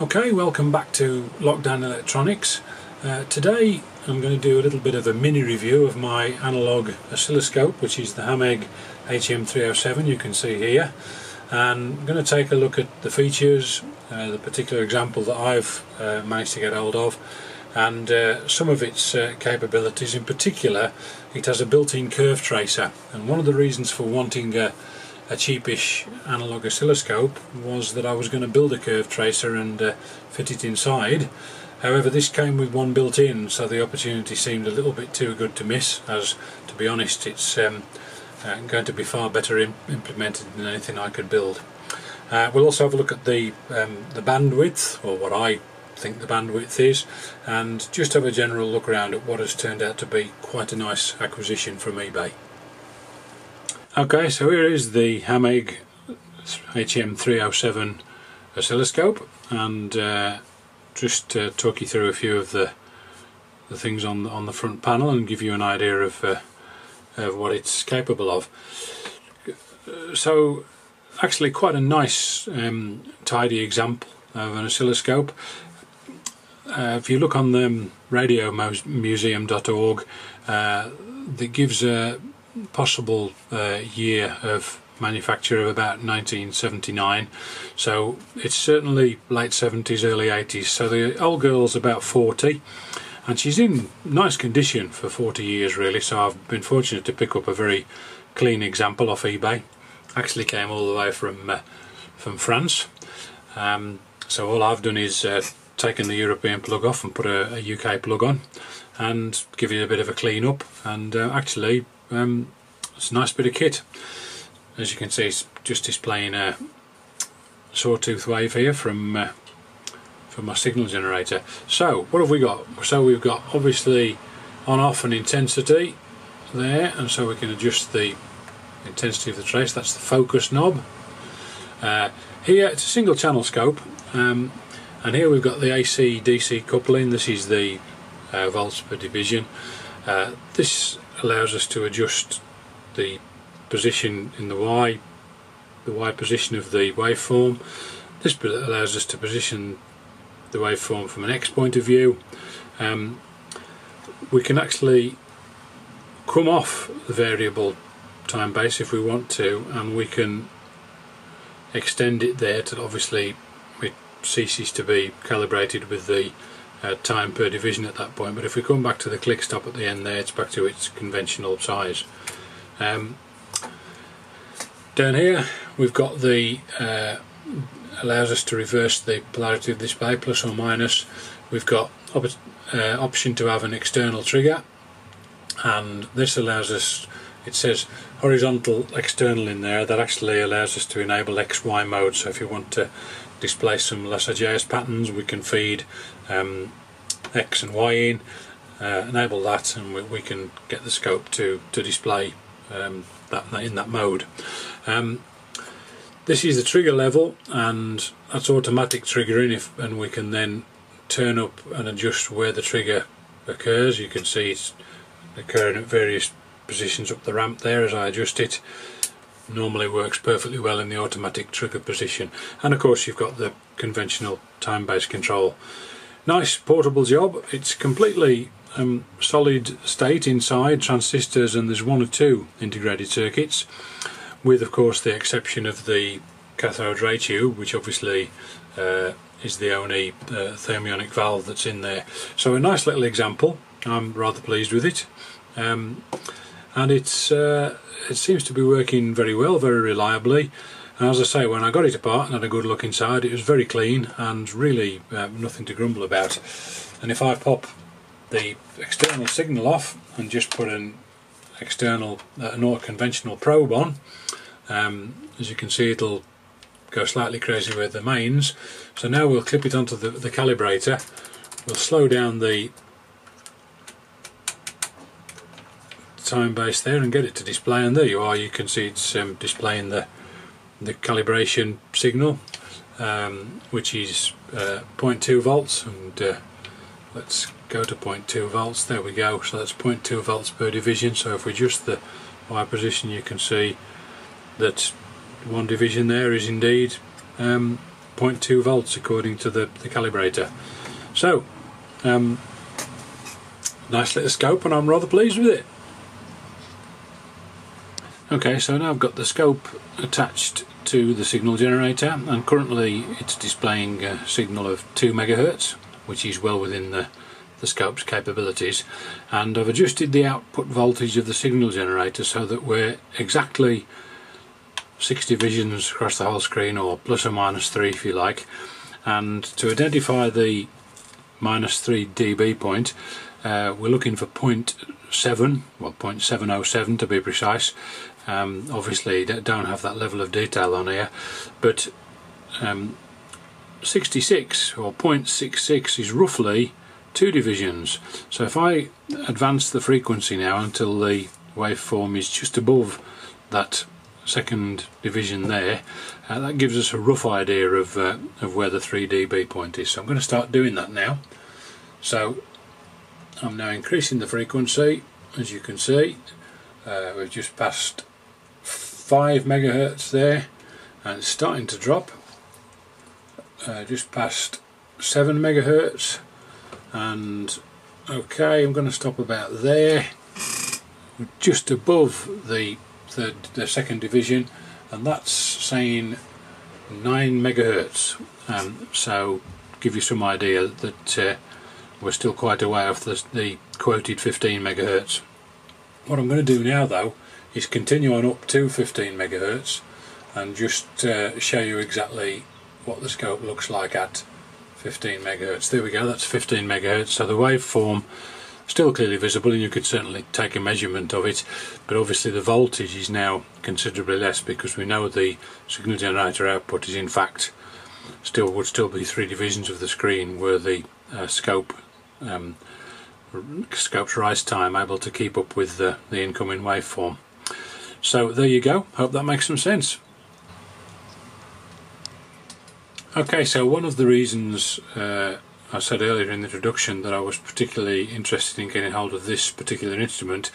Okay, welcome back to Lockdown Electronics. Today I'm going to do a little bit of a mini review of my analog oscilloscope, which is the Hameg HM307 you can see here, and I'm going to take a look at the features, the particular example that I've managed to get hold of, and some of its capabilities. In particular, it has a built-in curve tracer, and one of the reasons for wanting a cheapish analog oscilloscope was that I was going to build a curve tracer and fit it inside. However, this came with one built in, so the opportunity seemed a little bit too good to miss, as, to be honest, it's going to be far better implemented than anything I could build. We'll also have a look at the bandwidth, or what I think the bandwidth is, and just have a general look around at what has turned out to be quite a nice acquisition from eBay. Okay, so here is the Hameg HM307 oscilloscope, and just talk you through a few of the things on the front panel and give you an idea of what it's capable of. So, actually, quite a nice, tidy example of an oscilloscope. If you look on the RadioMuseum.org, that gives a possible year of manufacture of about 1979, so it's certainly late 70s, early 80s. So the old girl's about 40, and she's in nice condition for 40 years really, so I've been fortunate to pick up a very clean example off eBay. Actually came all the way from France, so all I've done is taken the European plug off and put a UK plug on and give it a bit of a clean up, and actually it's a nice bit of kit. As you can see, it's just displaying a sawtooth wave here from my signal generator. So what have we got? So we've got obviously on, off and intensity there, and so we can adjust the intensity of the trace. That's the focus knob. Here it's a single channel scope, and here we've got the AC DC coupling. This is the volts per division. This allows us to adjust the position in the Y position of the waveform. This allows us to position the waveform from an X point of view. We can actually come off the variable time base if we want to, and we can extend it there to, obviously it ceases to be calibrated with the time per division at that point, but if we come back to the click stop at the end there, it's back to its conventional size. Down here we've got the allows us to reverse the polarity of the display, plus or minus. We've got option to have an external trigger, and this allows us, it says horizontal external in there, that actually allows us to enable XY mode. So if you want to display some Lissajous patterns, we can feed X and Y in, enable that, and we can get the scope to display that in that mode. This is the trigger level, and that's automatic triggering, and we can then turn up and adjust where the trigger occurs. You can see it's occurring at various positions up the ramp there as I adjust it. Normally works perfectly well in the automatic trigger position, and of course you've got the conventional time-based control. Nice portable job. It's completely solid state inside, transistors, and there's one or two integrated circuits, with of course the exception of the cathode ray tube, which obviously is the only thermionic valve that's in there. So a nice little example. I'm rather pleased with it. And it's it seems to be working very well, very reliably. And as I say, when I got it apart and had a good look inside, it was very clean and really nothing to grumble about. And if I pop the external signal off and just put an external, not conventional probe on, as you can see, it'll go slightly crazy with the mains. So now we'll clip it onto the calibrator. We'll slow down the time base there and get it to display, and there you are. You can see it's displaying the calibration signal, which is 0.2 volts, and let's go to 0.2 volts. There we go. So that's 0.2 volts per division. So if we adjust the Y position, you can see that one division there is indeed 0.2 volts according to the calibrator. So nice little scope, and I'm rather pleased with it. Okay, so now I've got the scope attached to the signal generator, and currently it's displaying a signal of 2 MHz, which is well within the scope's capabilities, and I've adjusted the output voltage of the signal generator so that we're exactly 60 visions across the whole screen, or plus or minus 3 if you like. And to identify the minus 3 dB point, we're looking for 0.7, well 0.707 to be precise. Obviously don't have that level of detail on here, but 66 or 0.66 is roughly 2 divisions. So if I advance the frequency now until the waveform is just above that second division there, that gives us a rough idea of where the 3 dB point is. So I'm going to start doing that now. So I'm now increasing the frequency, as you can see. We've just passed 5 MHz there, and it's starting to drop. Just past 7 MHz, and okay, I'm going to stop about there. We're just above the second division, and that's saying 9 MHz. So give you some idea that we're still quite away off the quoted 15 MHz. What I'm going to do now though is continue on up to 15 MHz and just show you exactly what the scope looks like at 15 MHz. There we go, that's 15 MHz. So the waveform still clearly visible, and you could certainly take a measurement of it, but obviously the voltage is now considerably less, because we know the signal generator output is in fact would still be 3 divisions of the screen were the scope's rise time able to keep up with the incoming waveform. So there you go, hope that makes some sense. Okay, so one of the reasons I said earlier in the introduction that I was particularly interested in getting hold of this particular instrument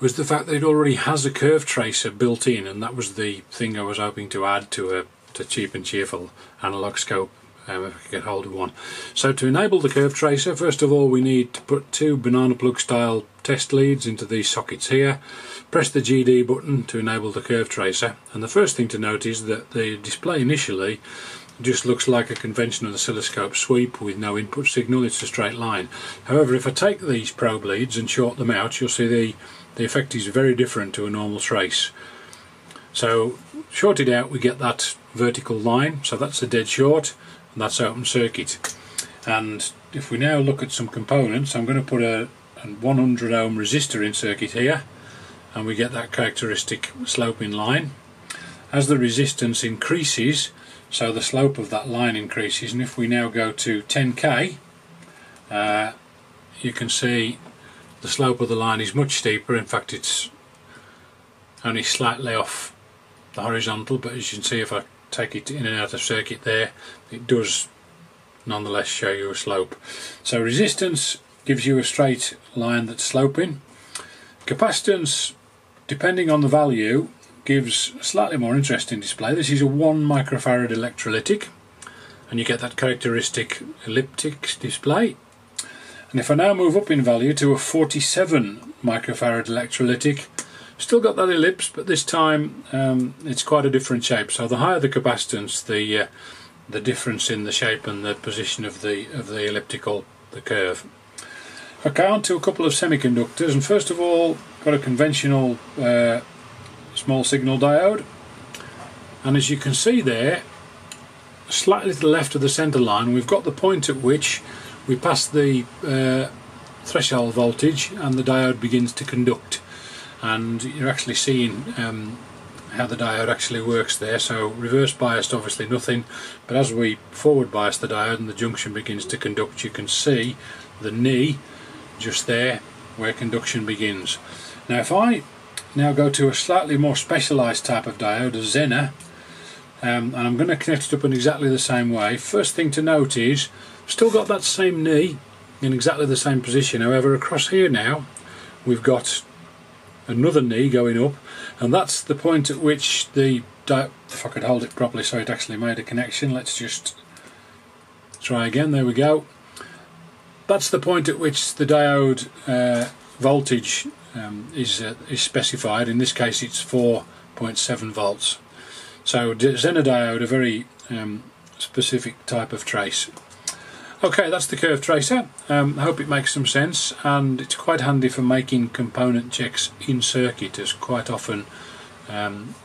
was the fact that it already has a curve tracer built in, and that was the thing I was hoping to add to a cheap and cheerful analog scope if I could get hold of one. So to enable the curve tracer, first of all we need to put 2 banana plug style test leads into these sockets here, press the GD button to enable the curve tracer, and the first thing to note is that the display initially just looks like a conventional oscilloscope sweep with no input signal, it's a straight line. However, if I take these probe leads and short them out, you'll see the effect is very different to a normal trace. So shorted out we get that vertical line, so that's a dead short, and that's open circuit. And if we now look at some components, I'm going to put a 100 ohm resistor in circuit here, and we get that characteristic sloping line. As the resistance increases, so the slope of that line increases, and if we now go to 10k, you can see the slope of the line is much steeper. In fact, it's only slightly off the horizontal, but as you can see, if I take it in and out of circuit there, it does nonetheless show you a slope. So resistance gives you a straight line that's sloping. Capacitance, depending on the value, gives a slightly more interesting display. This is a 1 microfarad electrolytic, and you get that characteristic elliptic display. And if I now move up in value to a 47 microfarad electrolytic, still got that ellipse, but this time it's quite a different shape. So the higher the capacitance, the difference in the shape and the position of the elliptical, the curve. Okay, on to a couple of semiconductors, and first of all, got a conventional small signal diode, and as you can see there, slightly to the left of the center line, we've got the point at which we pass the threshold voltage and the diode begins to conduct, and you're actually seeing how the diode actually works there. So reverse biased, obviously nothing, but as we forward bias the diode and the junction begins to conduct, you can see the knee just there where conduction begins. Now if I now go to a slightly more specialised type of diode, a Zener, and I'm going to connect it up in exactly the same way. First thing to note is, still got that same knee in exactly the same position, however across here now we've got another knee going up, and that's the point at which the doubt if I could hold it properly so it actually made a connection. Let's just try again. There we go. That's the point at which the diode voltage is specified. In this case it's 4.7 volts. So Zener diode, a very specific type of trace. Okay, that's the curve tracer. I hope it makes some sense, and it's quite handy for making component checks in circuit, as quite often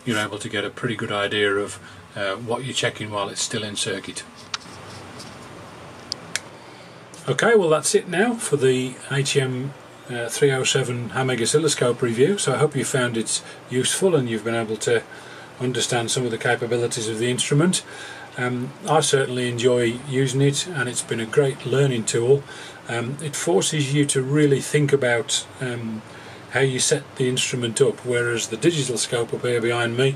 you're able to get a pretty good idea of what you're checking while it's still in circuit. Okay, well that's it now for the HM307 Hameg oscilloscope review. So I hope you found it useful and you've been able to understand some of the capabilities of the instrument. I certainly enjoy using it, and it's been a great learning tool. It forces you to really think about how you set the instrument up, whereas the digital scope up here behind me,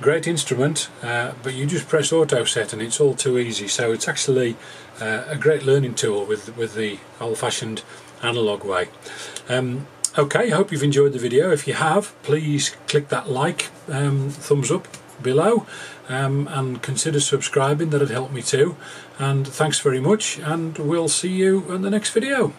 great instrument, but you just press auto set and it's all too easy. So it's actually a great learning tool with the old-fashioned analog way. Okay, I hope you've enjoyed the video. If you have, please click that like, thumbs up below, and consider subscribing. That'd help me too. And thanks very much, and we'll see you in the next video.